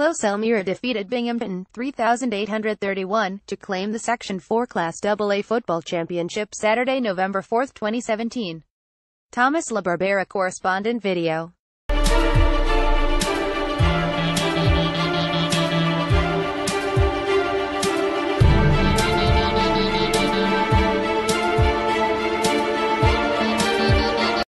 close, Elmira defeated Binghamton 3,831 to claim the Section 4 Class AA football championship Saturday, November 4, 2017. Thomas LaBarbera correspondent video.